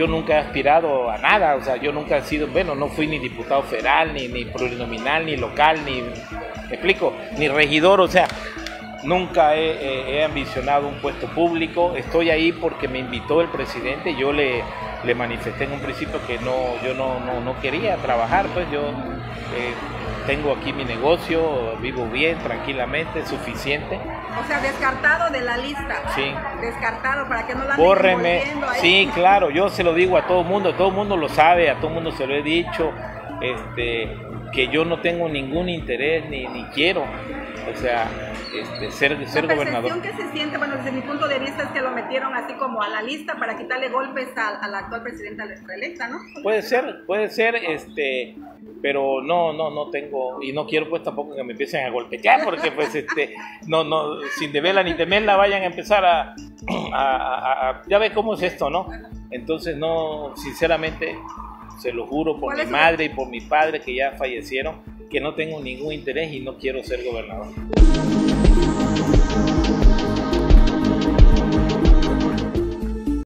yo nunca he aspirado a nada, o sea, yo nunca he sido, bueno, no fui ni diputado federal, ni plurinominal, ni local, ni, ¿me explico?, ni regidor, o sea, nunca he ambicionado un puesto público. Estoy ahí porque me invitó el presidente. Yo le manifesté en un principio que yo no quería trabajar, pues yo tengo aquí mi negocio, vivo bien, tranquilamente, suficiente. O sea, descartado de la lista. Sí. Descartado, para que no la anden volviendo ahí. Sí, claro, yo se lo digo a todo el mundo lo sabe, a todo el mundo se lo he dicho, que yo no tengo ningún interés ni quiero, o sea, ser gobernador. La percepción que se siente, bueno, desde mi punto de vista, es que lo metieron así como a la lista para quitarle golpes a la actual presidenta reelecta, ¿no? Puede ser, pero no tengo, y no quiero pues tampoco que me empiecen a golpear, porque pues no, sin deberla ni temerla vayan a empezar a ya ves cómo es esto, ¿no? Entonces no, sinceramente, se lo juro por mi madre y por mi padre que ya fallecieron, que no tengo ningún interés y no quiero ser gobernador.